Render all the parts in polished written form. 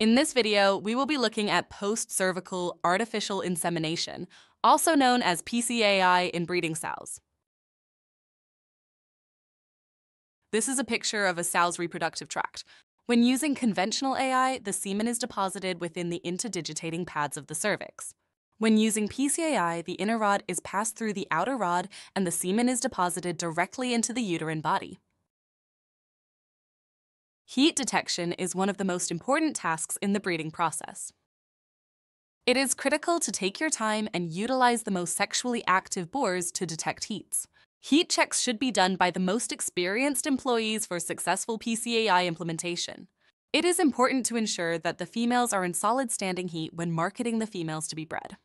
In this video, we will be looking at post-cervical artificial insemination, also known as PCAI in breeding sows. This is a picture of a sow's reproductive tract. When using conventional AI, the semen is deposited within the interdigitating pads of the cervix. When using PCAI, the inner rod is passed through the outer rod and the semen is deposited directly into the uterine body. Heat detection is one of the most important tasks in the breeding process. It is critical to take your time and utilize the most sexually active boars to detect heats. Heat checks should be done by the most experienced employees for successful PCAI implementation. It is important to ensure that the females are in solid standing heat when marketing the females to be bred.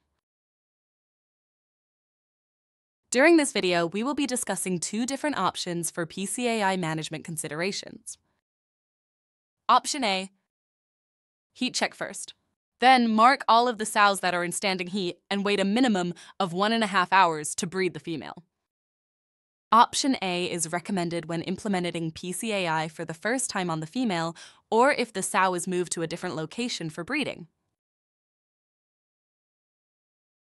During this video, we will be discussing two different options for PCAI management considerations. Option A, heat check first. Then mark all of the sows that are in standing heat and wait a minimum of 1.5 hours to breed the female. Option A is recommended when implementing PCAI for the first time on the female or if the sow is moved to a different location for breeding.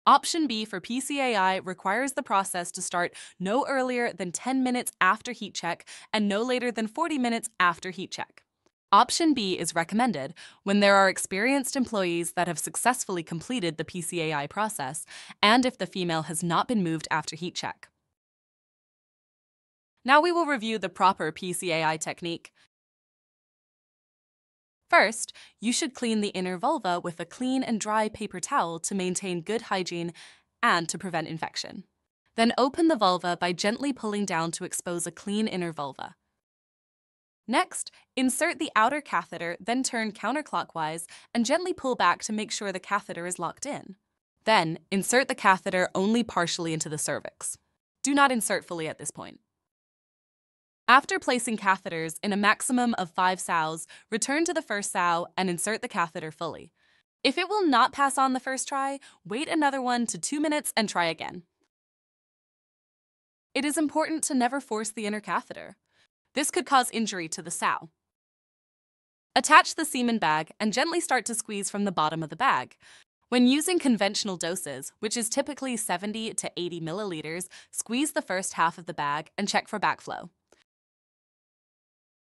Option B for PCAI requires the process to start no earlier than 10 minutes after heat check and no later than 40 minutes after heat check. Option B is recommended when there are experienced employees that have successfully completed the PCAI process and if the female has not been moved after heat check. Now we will review the proper PCAI technique. First, you should clean the inner vulva with a clean and dry paper towel to maintain good hygiene and to prevent infection. Then open the vulva by gently pulling down to expose a clean inner vulva. Next, insert the outer catheter, then turn counterclockwise and gently pull back to make sure the catheter is locked in. Then, insert the catheter only partially into the cervix. Do not insert fully at this point. After placing catheters in a maximum of 5 sows, return to the first sow and insert the catheter fully. If it will not pass on the first try, wait another 1 to 2 minutes and try again. It is important to never force the inner catheter. This could cause injury to the sow. Attach the semen bag and gently start to squeeze from the bottom of the bag. When using conventional doses, which is typically 70 to 80 milliliters, squeeze the first half of the bag and check for backflow.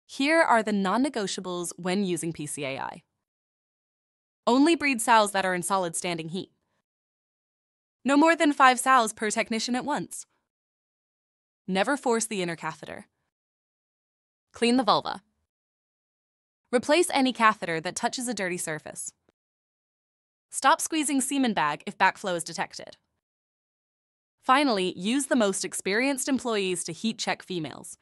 Here are the non-negotiables when using PCAI. Only breed sows that are in solid standing heat. No more than 5 sows per technician at once. Never force the inner catheter. Clean the vulva. Replace any catheter that touches a dirty surface. Stop squeezing semen bag if backflow is detected. Finally, use the most experienced employees to heat check females.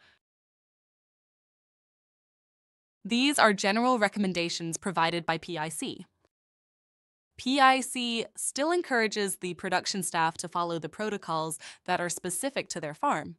These are general recommendations provided by PIC. PIC still encourages the production staff to follow the protocols that are specific to their farm.